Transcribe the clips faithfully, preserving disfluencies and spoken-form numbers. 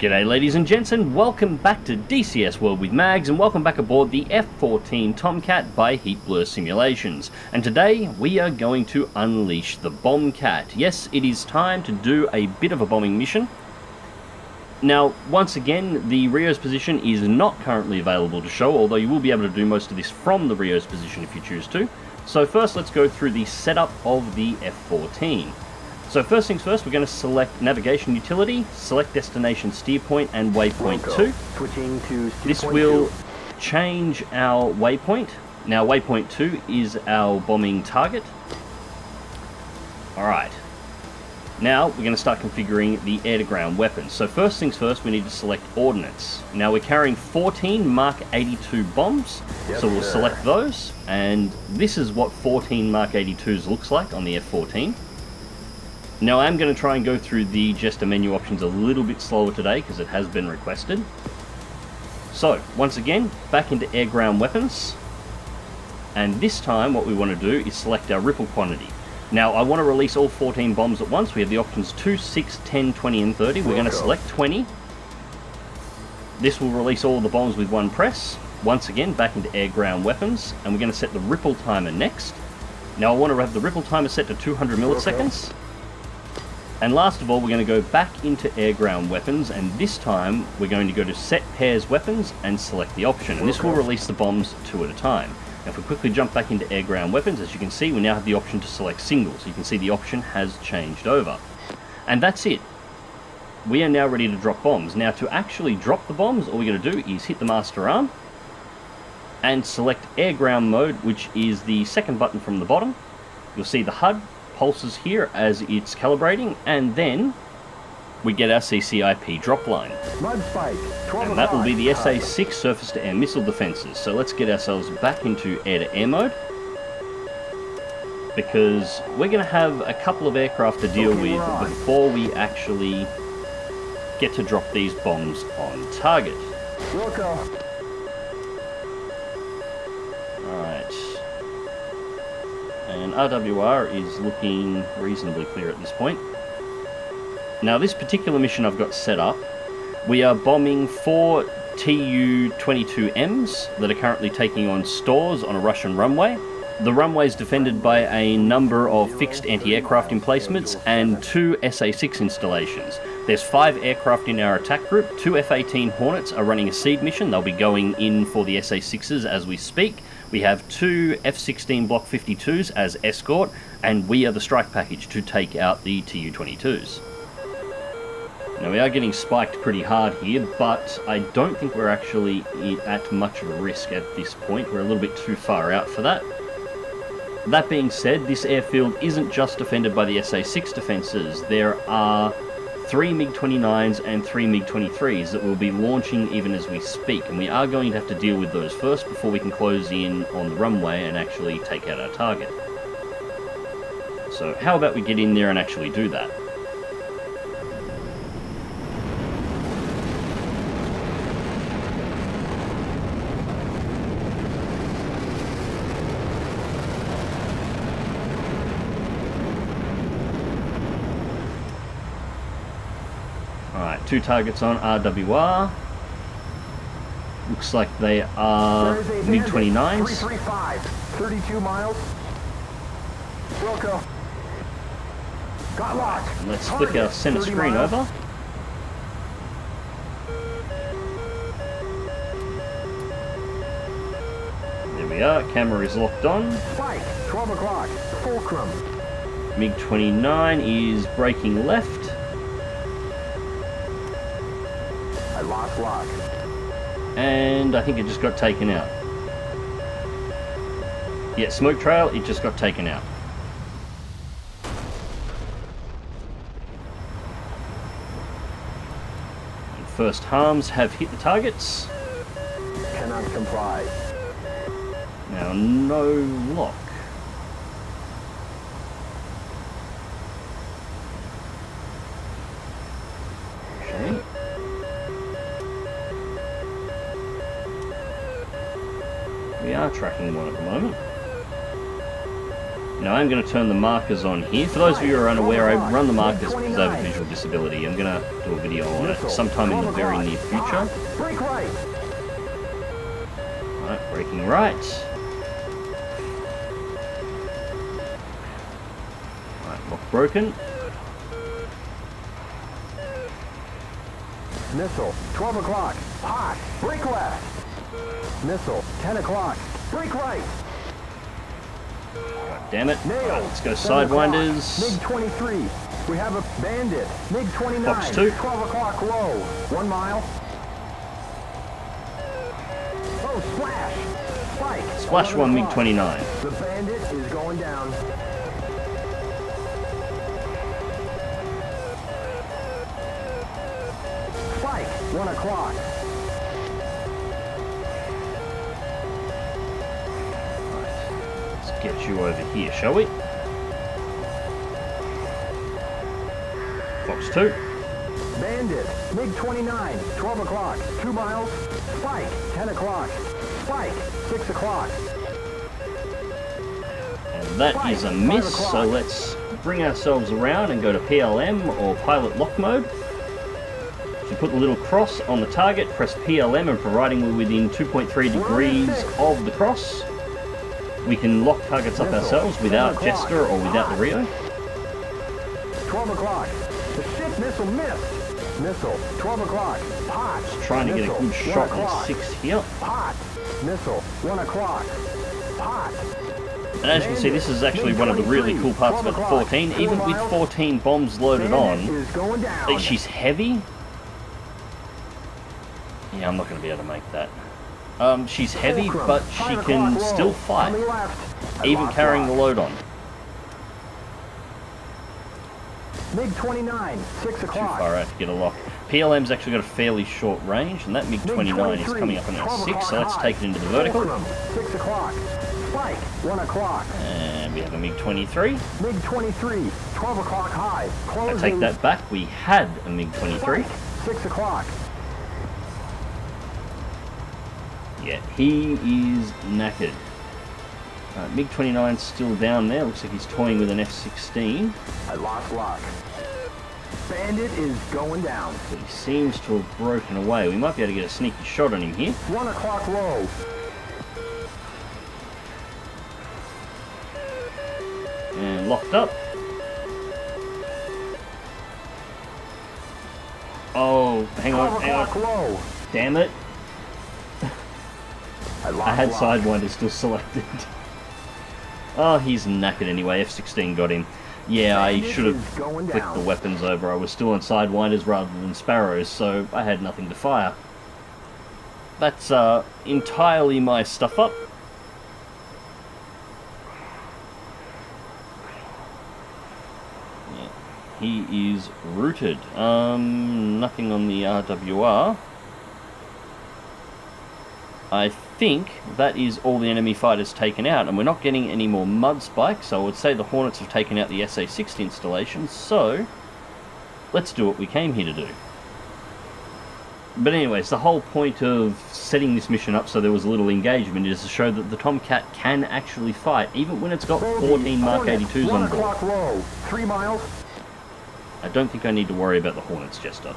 G'day ladies and gents, and welcome back to D C S World with Mags, and welcome back aboard the F fourteen Tomcat by Heatblur Simulations. And today we are going to unleash the Bombcat. Yes, it is time to do a bit of a bombing mission. Now, once again, the Rio's position is not currently available to show, although you will be able to do most of this from the Rio's position if you choose to. So first let's go through the setup of the F fourteen. So first things first, we're going to select Navigation Utility, select Destination Steer Point and Waypoint two. Switching to Steer This point will two. change our waypoint. Now Waypoint two is our bombing target. Alright. Now we're going to start configuring the air-to-ground weapons. So first things first, we need to select Ordnance. Now we're carrying fourteen Mark eighty-two bombs, yes, so we'll sir. select those. And this is what fourteen Mark eighty-twos looks like on the F fourteen. Now I'm going to try and go through the gesture menu options a little bit slower today because it has been requested. So once again, back into air ground weapons, and this time what we want to do is select our ripple quantity. Now I want to release all fourteen bombs at once. We have the options two, six, ten, twenty and thirty. We're going to select twenty. This will release all the bombs with one press. Once again, back into air ground weapons, and we're going to set the ripple timer next. Now I want to have the ripple timer set to two hundred milliseconds. And last of all, we're going to go back into air-ground weapons, and this time we're going to go to set pairs weapons and select the option. And this will release the bombs two at a time. Now if we quickly jump back into air-ground weapons, as you can see, we now have the option to select single. So you can see the option has changed over. And that's it. We are now ready to drop bombs. Now to actually drop the bombs, all we're going to do is hit the master arm and select air-ground mode, which is the second button from the bottom. You'll see the H U D pulses here as it's calibrating, and then we get our C C I P drop line. Spike, and that will be the S A six surface to air missile defenses. So let's get ourselves back into air to air mode, because we're going to have a couple of aircraft to deal with before we actually get to drop these bombs on target. Alright. And R W R is looking reasonably clear at this point. Now this particular mission I've got set up, we are bombing four T U twenty-two Ms that are currently taking on stores on a Russian runway. The runway is defended by a number of fixed anti-aircraft emplacements and two S A six installations. There's five aircraft in our attack group. Two F eighteen Hornets are running a SEAD mission. They'll be going in for the S A sixes as we speak. We have two F sixteen Block fifty-twos as escort, and we are the strike package to take out the T U twenty-twos. Now we are getting spiked pretty hard here, but I don't think we're actually at much of a risk at this point. We're a little bit too far out for that. That being said, this airfield isn't just defended by the S A six defences. There are three MiG twenty-nines and three MiG twenty-threes that will be launching even as we speak, and we are going to have to deal with those first before we can close in on the runway and actually take out our target. So how about we get in there and actually do that? Alright, two targets on R W R. Looks like they are MiG twenty-nines. Right, let's flick our center screen over. There we are, camera is locked on. MiG twenty-nine is braking left. Lock. And I think it just got taken out. Yeah, smoke trail, it just got taken out. And first harms have hit the targets. Cannot comply. Now, no lock. Tracking one at the moment. Now I'm going to turn the markers on here. For those of you who are unaware, I run the markers because I have a visual disability. I'm going to do a video on it sometime in the very near future. Alright, braking right. Alright, lock broken. Missile, twelve o'clock, hot, brake left. Missile, ten o'clock, brake right. God damn it. Right, let's go sidewinders. MiG twenty-three, we have a bandit. MiG twenty-nine, Box two. twelve o'clock low, one mile. Oh, splash, spike. Splash one, MiG twenty-nine. The bandit is going down. Spike, one o'clock. Get you over here, shall we? Box two. Bandit, MiG twenty-nine, twelve o'clock, two miles. Spike, ten o'clock. Spike, six o'clock. And that Spike, is a miss, so let's bring ourselves around and go to P L M or pilot lock mode. So put the little cross on the target, press P L M, and providing we're within two point three degrees of the cross, we can lock targets up ourselves without Jester or without the Rio. twelve o'clock. The ship missile missed. Missile. twelve o'clock. Hot. Just trying to get a good shot on six here. Hot. Missile. one o'clock. Hot. And as you can see, this is actually one of the really cool parts about the fourteen. Even with fourteen bombs loaded on, she's heavy. Yeah, I'm not going to be able to make that. Um, she's heavy, but she can still fight, even carrying the load on. MiG twenty-nine, six o'clock. Too far out to get a lock. P L M's actually got a fairly short range, and that MiG twenty-nine is coming up on our six, so let's take it into the vertical. six o'clock. Spike, one o'clock. And we have a MiG twenty-three. MiG twenty-three, twelve o'clock high. I take that back. We had a MiG twenty-three. six o'clock. Yeah, he is knackered. Uh, MiG twenty-nine's still down there. Looks like he's toying with an F sixteen. I lost lock. Bandit is going down. But he seems to have broken away. We might be able to get a sneaky shot on him here. One o'clock low. And locked up. Oh, hang on, hang on. Low. Damn it. I, I had sidewinders still selected. Oh, he's knackered anyway. F sixteen got him. Yeah, I should have flicked the weapons over. I was still on sidewinders rather than sparrows, so I had nothing to fire. That's uh, entirely my stuff up. Yeah, he is rooted. Um, nothing on the R W R. I think that is all the enemy fighters taken out, and we're not getting any more mud spikes, so I would say the Hornets have taken out the S A six installation, so let's do what we came here to do. But anyways, the whole point of setting this mission up so there was a little engagement is to show that the Tomcat can actually fight, even when it's got fourteen Mark eighty-twos on board. Three miles. I don't think I need to worry about the Hornets, Jester.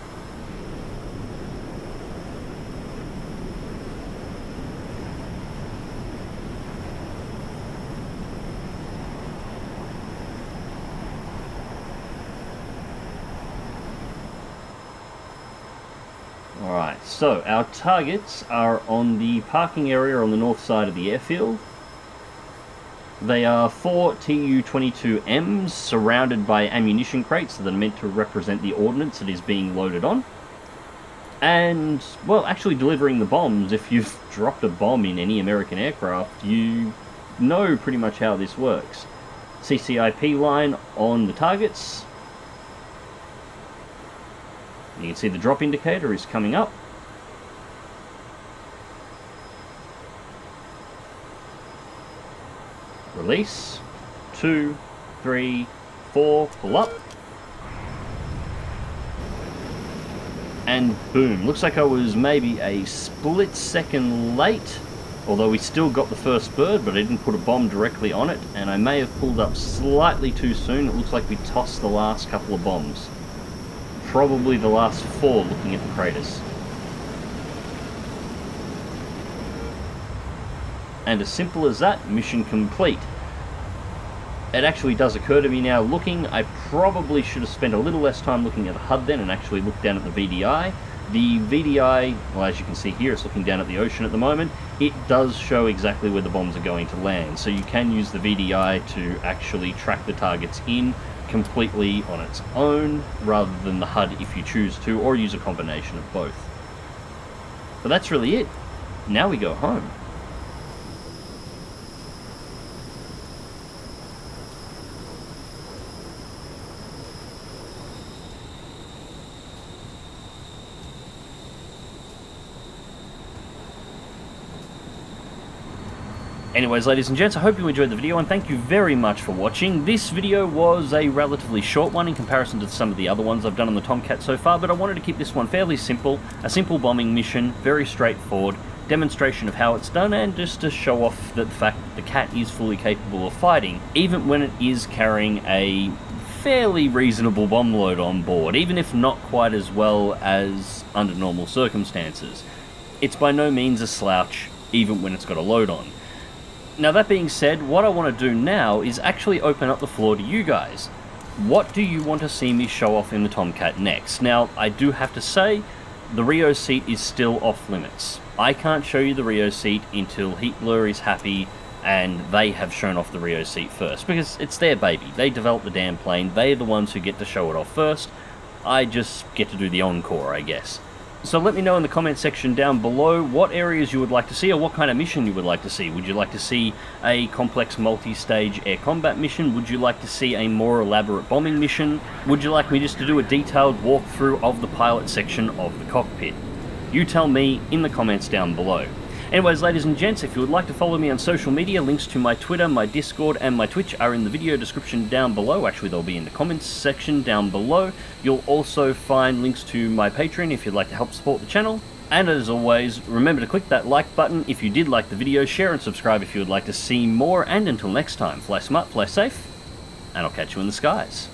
Alright, so our targets are on the parking area on the north side of the airfield. They are four T U twenty-two M's surrounded by ammunition crates that are meant to represent the ordnance that is being loaded on. And, well, actually delivering the bombs. If you've dropped a bomb in any American aircraft, you know pretty much how this works. C C I P line on the targets. You can see the drop indicator is coming up. Release. Two, three, four, pull up. And boom. Looks like I was maybe a split second late, Although we still got the first bird, but I didn't put a bomb directly on it, and I may have pulled up slightly too soon. It looks like we tossed the last couple of bombs. Probably the last four, looking at the craters. And as simple as that, mission complete. It actually does occur to me now looking, I probably should have spent a little less time looking at the H U D then and actually looked down at the V D I. The V D I, well, as you can see here, it's looking down at the ocean at the moment. It does show exactly where the bombs are going to land, so you can use the V D I to actually track the targets in completely on its own rather than the H U D if you choose to, or use a combination of both. But that's really it. Now we go home. Anyways, ladies and gents, I hope you enjoyed the video and thank you very much for watching. This video was a relatively short one in comparison to some of the other ones I've done on the Tomcat so far, but I wanted to keep this one fairly simple. A simple bombing mission, very straightforward, demonstration of how it's done, and just to show off that the fact that the Cat is fully capable of fighting, even when it is carrying a fairly reasonable bomb load on board, even if not quite as well as under normal circumstances. It's by no means a slouch, even when it's got a load on. Now that being said, what I want to do now is actually open up the floor to you guys. What do you want to see me show off in the Tomcat next? Now, I do have to say, the Rio seat is still off limits. I can't show you the Rio seat until Heatblur is happy and they have shown off the Rio seat first, because it's their baby. They developed the damn plane, they're the ones who get to show it off first. I just get to do the encore, I guess. So let me know in the comment section down below what areas you would like to see or what kind of mission you would like to see. Would you like to see a complex multi-stage air combat mission? Would you like to see a more elaborate bombing mission? Would you like me just to do a detailed walkthrough of the pilot section of the cockpit? You tell me in the comments down below. Anyways, ladies and gents, if you would like to follow me on social media, links to my Twitter, my Discord, and my Twitch are in the video description down below. Actually, they'll be in the comments section down below. You'll also find links to my Patreon if you'd like to help support the channel. And as always, remember to click that like button if you did like the video, share and subscribe if you would like to see more, and until next time, fly smart, fly safe, and I'll catch you in the skies.